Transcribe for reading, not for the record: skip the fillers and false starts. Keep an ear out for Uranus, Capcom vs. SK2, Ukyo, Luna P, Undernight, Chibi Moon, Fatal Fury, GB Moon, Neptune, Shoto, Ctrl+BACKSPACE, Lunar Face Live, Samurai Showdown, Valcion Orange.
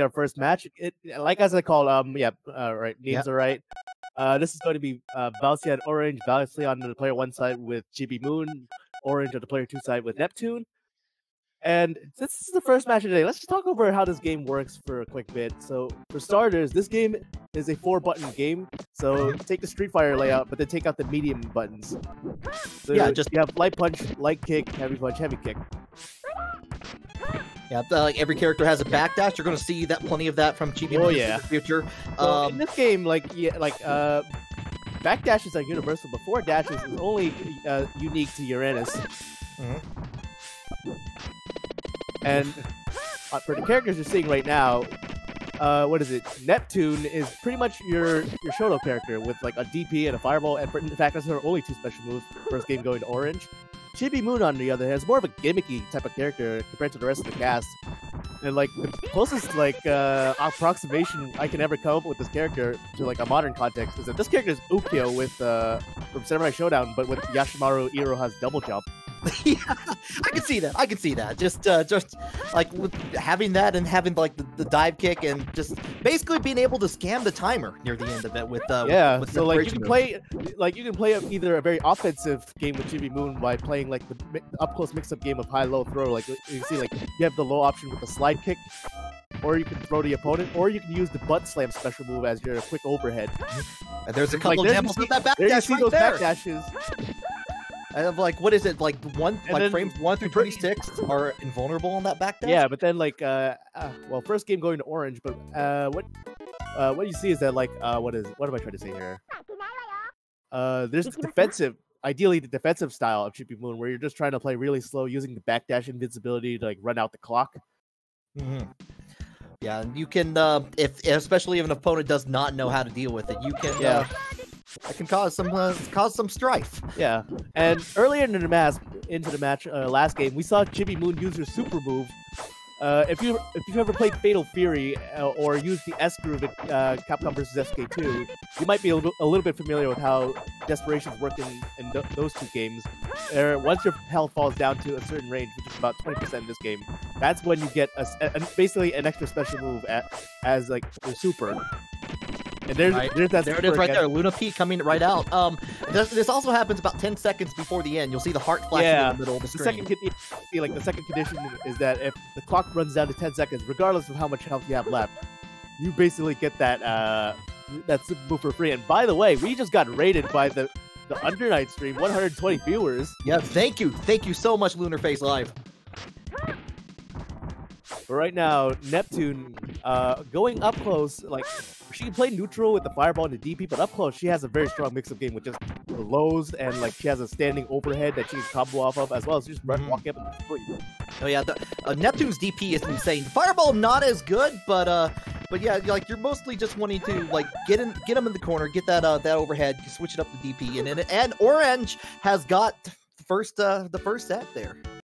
our first match. Like as I call, right, names are right. This is going to be Valcion Orange, Valcion on the player one side with GB Moon, Orange on the player two side with Neptune. And since this is the first match of the day, let's just talk over how this game works for a quick bit. So, for starters, this game is a 4-button game. So, take the Street Fighter layout, but then take out the medium buttons. So yeah, you have light punch, light kick, heavy kick. Yeah, like every character has a backdash. You're going to see that plenty of that from Chibi Moon in the future. So in this game, backdash is like universal, but forward dashes is only unique to Uranus. And for the characters you're seeing right now, what is it? Neptune is pretty much your Shoto character with like a DP and a Fireball, and in fact that's her only two special moves. First game going to Orange. Chibi Moon, on the other hand, is more of a gimmicky type of character compared to the rest of the cast. And like the closest approximation I can ever come up with this character to like a modern context is that this character is Ukyo with from Samurai Showdown, but with Yashimaru Iroha's double jump. Yeah, I can see that. I can see that. Just like with having that and having like the dive kick and just basically being able to scam the timer near the end of it with with so like you can play either a very offensive game with Chibi Moon by playing like the up close mix up game of high low throw. Like you can see, like you have the low option with the slide kick, or you can throw the opponent, or you can use the butt slam special move as your quick overhead. And there's a couple examples of that backdash there. You see those backdashes. Of like, what is it, like frames 1 through 26 are invulnerable on that backdash? Yeah, but then like, well, first game going to Orange, but what you see is that like, what am I trying to say here? There's the defensive, ideally the defensive style of Chibi Moon, where you're just trying to play really slow using the backdash invincibility to like run out the clock. Mm-hmm. Yeah, and you can, especially if an opponent does not know how to deal with it, you can... That can cause some strife. Yeah, and earlier into the match, last game, we saw Chibi Moon use her super move. If you've ever played Fatal Fury or used the S groove at Capcom vs. SK2, you might be a little bit familiar with how desperations work in those two games. Once your health falls down to a certain range, which is about 20% in this game, that's when you get basically an extra special move as like your super. And there it is right there, Luna P coming right out. This also happens about 10 seconds before the end. You'll see the heart flashing in the middle of the screen. The second condition is that if the clock runs down to 10 seconds, regardless of how much health you have left, you basically get that that super move for free. And by the way, we just got raided by the Undernight stream, 120 viewers. Yeah, thank you so much, Lunar Face Live. But right now, Neptune, going up close, like she can play neutral with the Fireball and the DP, but up close she has a very strong mix-up game with just the lows, and like she has a standing overhead that she can combo off of, as well as just walking up and free. Oh yeah, Neptune's DP is insane. Fireball not as good, but yeah, like you're mostly just wanting to like get him in the corner, get that that overhead, switch it up to DP, and Orange has got the first set there.